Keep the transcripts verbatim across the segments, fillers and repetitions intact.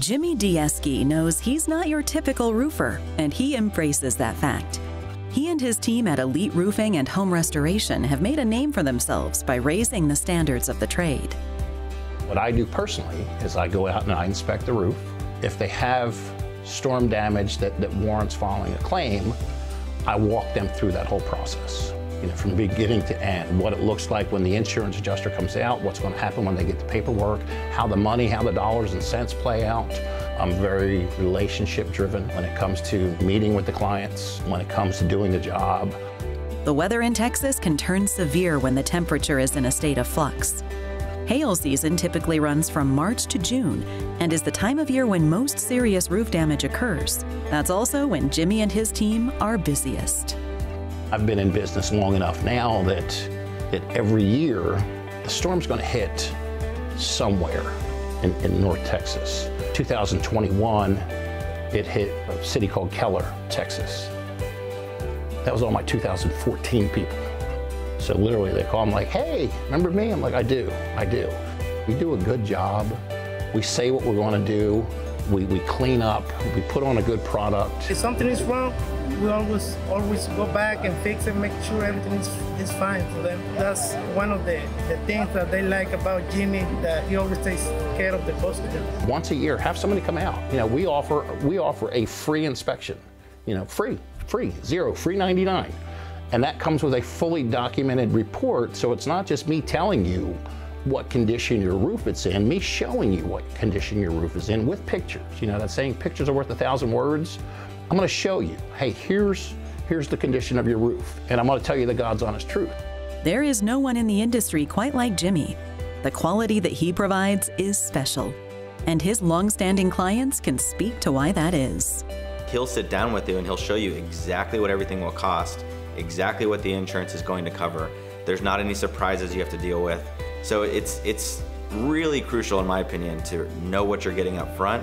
Jimmy Diesky knows he's not your typical roofer, and he embraces that fact. He and his team at Elite Roofing and Home Restoration have made a name for themselves by raising the standards of the trade. What I do personally is I go out and I inspect the roof. If they have storm damage that, that warrants filing a claim, I walk them through that whole process. You know, from beginning to end, what it looks like when the insurance adjuster comes out, what's going to happen when they get the paperwork, how the money, how the dollars and cents play out. I'm very relationship driven when it comes to meeting with the clients, when it comes to doing the job. The weather in Texas can turn severe when the temperature is in a state of flux. Hail season typically runs from March to June and is the time of year when most serious roof damage occurs. That's also when Jimmy and his team are busiest. I've been in business long enough now that, that every year the storm's going to hit somewhere in, in North Texas. two thousand twenty-one, it hit a city called Keller, Texas. That was all my two thousand fourteen people. So literally they call me like, hey, remember me? I'm like, I do, I do. We do a good job. We say what we're going to do. We, we clean up, we put on a good product. If something is wrong, we always always go back and fix and make sure everything is, is fine for them. That's one of the, the things that they like about Jimmy, that he always takes care of the customer. Once a year, have somebody come out. You know, we offer, we offer a free inspection. You know, free, free, zero, free ninety-nine. And that comes with a fully documented report, so it's not just me telling you what condition your roof it's in, me showing you what condition your roof is in with pictures. You know that saying, pictures are worth a thousand words. I'm gonna show you, hey, here's, here's the condition of your roof, and I'm gonna tell you the God's honest truth. There is no one in the industry quite like Jimmy. The quality that he provides is special, and his long-standing clients can speak to why that is. He'll sit down with you and he'll show you exactly what everything will cost, exactly what the insurance is going to cover. There's not any surprises you have to deal with. So it's, it's really crucial, in my opinion, to know what you're getting up front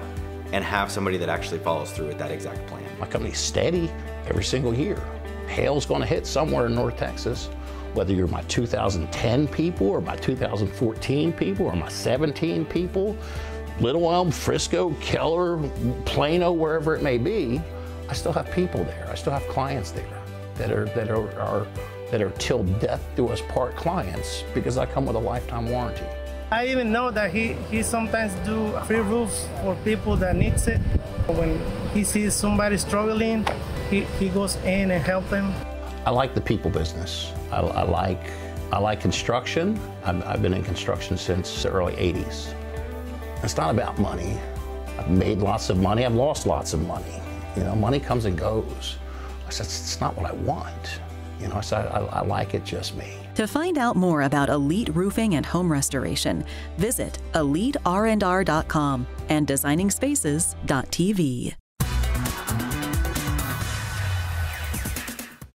and have somebody that actually follows through with that exact plan. My company's steady every single year. Hail's gonna hit somewhere in North Texas, whether you're my two thousand ten people or my two thousand fourteen people or my seventeen people, Little Elm, Frisco, Keller, Plano, wherever it may be, I still have people there. I still have clients there that are, that are, are that are till death do us part clients, because I come with a lifetime warranty. I even know that he, he sometimes do free roofs for people that needs it. When he sees somebody struggling, he, he goes in and helps them. I like the people business. I, I, like, I like construction. I've, I've been in construction since the early eighties. It's not about money. I've made lots of money, I've lost lots of money. You know, money comes and goes. I said, it's not what I want. You know, so I, I like it just me. To find out more about Elite Roofing and Home Restoration, visit Elite R and R dot com and designing spaces dot T V.